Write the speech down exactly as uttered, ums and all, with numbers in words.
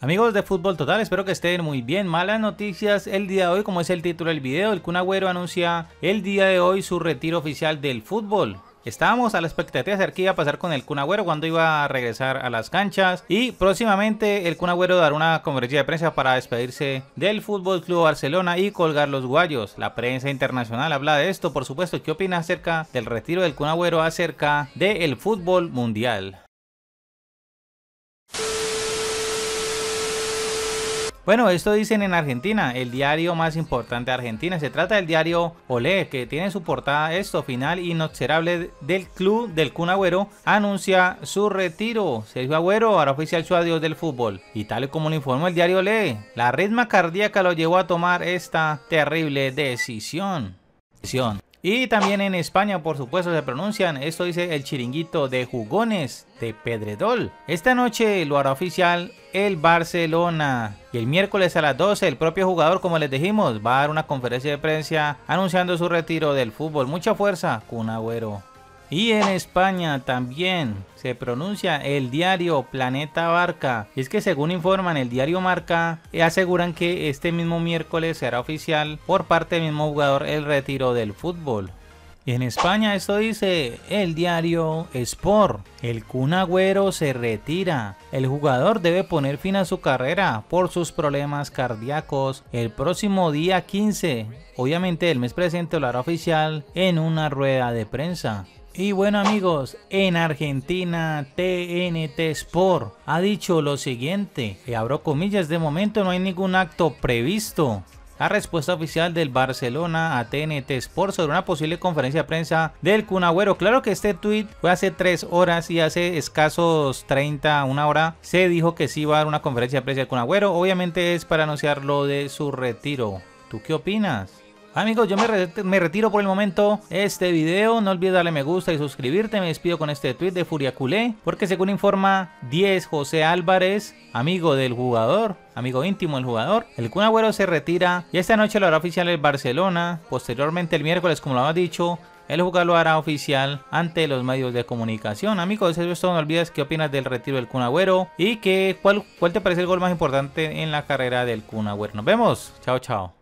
Amigos de Fútbol Total, espero que estén muy bien. Malas noticias el día de hoy, como es el título del video. El Kun Agüero anuncia el día de hoy su retiro oficial del fútbol. Estábamos a la expectativa de saber qué iba a pasar con el Kun Agüero, cuando iba a regresar a las canchas, y próximamente el Kun Agüero dará una conferencia de prensa para despedirse del Fútbol Club Barcelona y colgar los guayos. La prensa internacional habla de esto, por supuesto. ¿Qué opinas acerca del retiro del Kun Agüero, acerca del fútbol mundial? Bueno, esto dicen en Argentina, el diario más importante de Argentina. Se trata del diario Olé, que tiene en su portada esto: final inobservable del club del Kun Agüero, anuncia su retiro. Sergio Agüero hará oficial su adiós del fútbol. Y tal y como lo informó el diario Olé, la arritmia cardíaca lo llevó a tomar esta terrible decisión. decisión. Y también en España, por supuesto, se pronuncian. Esto dice el Chiringuito de Jugones de Pedredol. Esta noche lo hará oficial el Barcelona. Y el miércoles a las doce, el propio jugador, como les dijimos, va a dar una conferencia de prensa anunciando su retiro del fútbol. Mucha fuerza, Kun Agüero. Y en España también se pronuncia el diario Planeta Barca. Y es que, según informan el diario Marca, aseguran que este mismo miércoles será oficial por parte del mismo jugador el retiro del fútbol. Y en España esto dice el diario Sport: el Kun Agüero se retira. El jugador debe poner fin a su carrera por sus problemas cardíacos. El próximo día quince, obviamente el mes presente, lo hará oficial en una rueda de prensa. Y bueno, amigos, en Argentina T N T Sport ha dicho lo siguiente, y abro comillas: de momento no hay ningún acto previsto. La respuesta oficial del Barcelona a T N T Sport sobre una posible conferencia de prensa del Kun Agüero. Claro que este tweet fue hace tres horas, y hace escasos treinta, una hora, se dijo que sí iba a dar una conferencia de prensa del Kun Agüero. Obviamente es para anunciar lo de su retiro. ¿Tú qué opinas? Amigos, yo me, re me retiro por el momento este video. No olvides darle me gusta y suscribirte. Me despido con este tweet de Furia Culé, porque según informa diez José Álvarez, amigo del jugador, amigo íntimo del jugador, el Kun Agüero se retira, y esta noche lo hará oficial el Barcelona. Posteriormente el miércoles, como lo había dicho, el jugador lo hará oficial ante los medios de comunicación. Amigos, eso es todo. No olvides qué opinas del retiro del Kun Agüero y que, cuál, cuál te parece el gol más importante en la carrera del Kun Agüero. Nos vemos. Chao, chao.